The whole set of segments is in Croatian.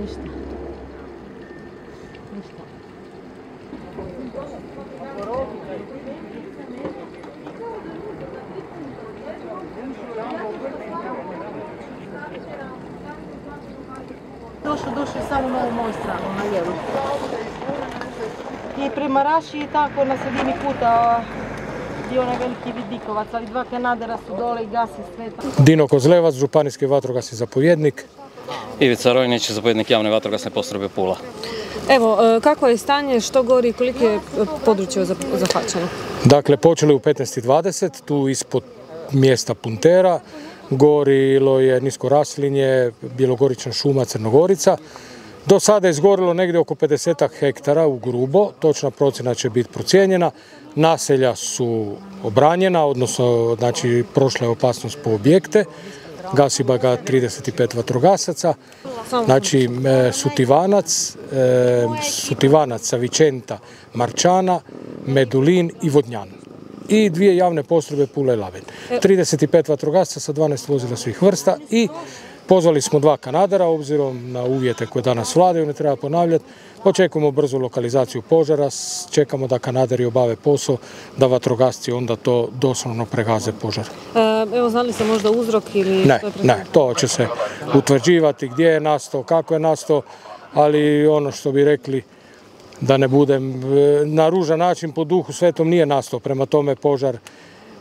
Ništa. Ništa. Došli samo na ovu moju stranu, na lijevu. I prema Raši tako na sredini puta i onaj veliki vidikovac, ali dva kanadera su dole i gasi sve. Dino Kozlevac, županijski vatrogasni zapovjednik. Ivica Rojnić, zapovjednik javne vatrogasne postrojbe Pula. Evo, kako je stanje, što gori i koliko je područje zahvaćeno? Dakle, počeli u 15:20, tu ispod mjesta Puntera. Gorilo je nisko raslinje, bjelogorična šuma, crnogorica. Do sada je izgorilo negdje oko 50 hektara u grubo, točna procjena će biti procijenjena. Naselja su obranjena, odnosno znači, prošla je opasnost po objekte. Gasi ga 35 vatrogasaca, znači Sutivanac, Vičenta, Marčana, Medulin i Vodnjan. I dvije javne postrojbe Pula i Labed. 35 vatrogasca sa 12 vozila svih vrsta i pozvali smo dva kanadera, obzirom na uvjete koje danas vladaju, ne treba ponavljati. Očekujemo brzu lokalizaciju požara, čekamo da kanaderi obave posao, da vatrogasci onda to doslovno pregaze požar. Evo, znali ste možda uzrok ili... Ne, to će se utvrđivati gdje je nastao, kako je nastao, ali ono što bi rekli, da ne budem na ružan način, po duhu svetom nije nastao, prema tome požar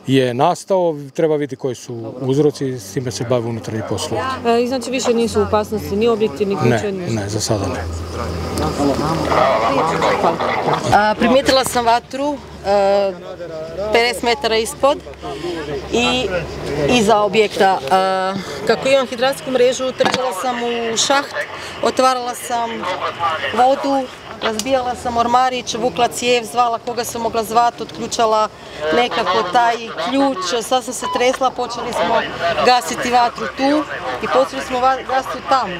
je nastao, treba vidjeti koji su uzroci i s time se bavi unutarnji poslova. I znači više nisu u opasnosti ni objekti, ni kuće? Ne, za sada ne. Primijetila sam vatru 50 metara ispod i iza objekta. Kako imam hidratsku mrežu, trčala sam u šaht, otvarala sam vodu, razbijala sam ormarić, vukla cijev, zvala koga sam mogla zvati, otključala nekako taj ključ, sad sam se tresla, počeli smo gasiti vatru tu i počeli smo gasiti tamo.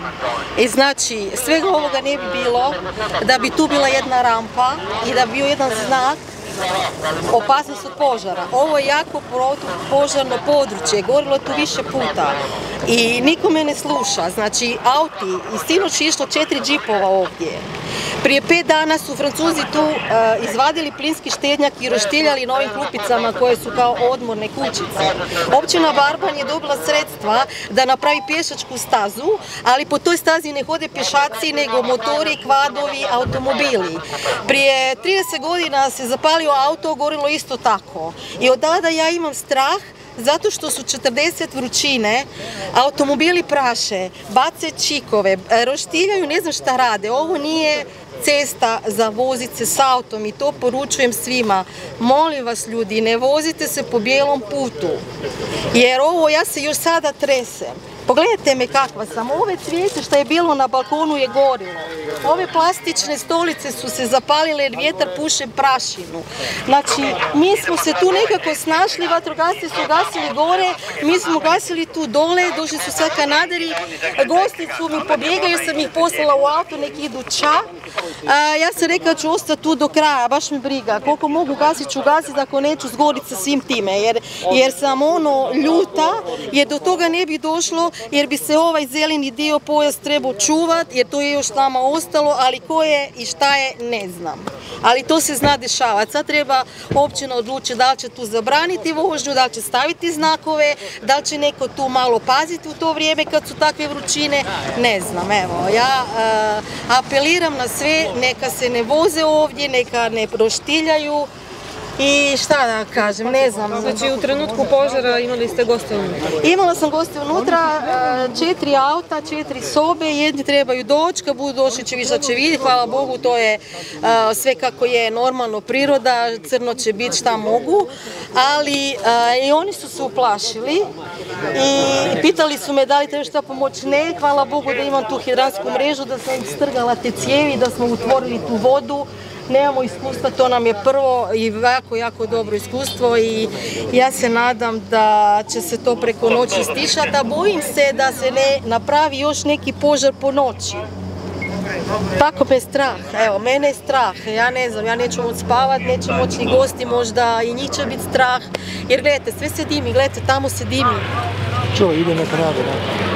I znači, svega ovoga ne bi bilo da bi tu bila jedna rampa i da bi bio jedan znak opasnost od požara. Ovo je jako protupožarno područje, gorilo tu više puta i niko me ne sluša. Znači, auti, i sinoć je išlo 4 džipova ovdje. Prije 5 dana su Francuzi tu izvadili plinski štednjak i roštiljali novim klupicama koje su kao odmorne kućice. Općina Barban je dobila sredstva da napravi pješačku stazu, ali po toj stazi ne hode pješaci nego motori, kvadovi, automobili. Prije 30 godina se zapalio auto, gorilo isto tako. I od tada ja imam strah, zato što su 40 vrućine, automobili praše, bace čikove, roštiljaju, ne znam šta rade. Ovo nije cesta za voziti se s autom i to poručujem svima. Molim vas ljudi, ne vozite se po bijelom putu, jer ovo ja se još sada tresem. Pogledajte me kakva sam, ove cvijeće što je bilo na balkonu je gorilo, ove plastične stolice su se zapalile jer vjetar puše prašinu. Znači, mi smo se tu nekako snašli, vatrogasci su gasili gore, mi smo gasili tu dole, došli su sad kanaderi, gosti su mi pobjegaju, sam ih poslala u auto, nek idu ča. Ja sam rekao da ću ostati tu do kraja, baš mi briga, koliko mogu gasit ću gasit, ako neću zgorit sa svim time, jer sam ono ljuta, jer do toga ne bi došlo, jer bi se ovaj zeleni dio pojas trebao čuvati, jer to je još nama ostalo, ali ko je i šta je ne znam. Ali to se zna dešavati. Sad treba općina odlučiti da li će tu zabraniti vožnju, da li će staviti znakove, da li će neko tu malo paziti u to vrijeme kad su takve vrućine, ne znam. Evo, ja apeliram na sve, neka se ne voze ovdje, neka ne roštiljaju. I šta da kažem, ne znam. Znači, u trenutku požara imali ste goste unutra? Imala sam goste unutra, 4 auta, 4 sobe, jedni trebaju doći, kad budu došli će više će vidjeti, hvala Bogu, to je sve kako je normalno, priroda, crno će biti šta mogu, ali i oni su se uplašili i pitali su me da li treba šta pomoći, ne, hvala Bogu da imam tu hidransku mrežu, da sam strgala te cijevi, da smo utvorili tu vodu. Nemamo iskustva, to nam je prvo i jako, jako dobro iskustvo i ja se nadam da će se to preko noći stišati, a bojim se da se ne napravi još neki požar po noći. Tako me je strah, evo, mene je strah, ja ne znam, ja neću moći spavati, neću moći ni gosti, možda i njih će biti strah, jer gledajte, sve se dimi, gledajte, tamo se dimi. Čo, ide na kraju.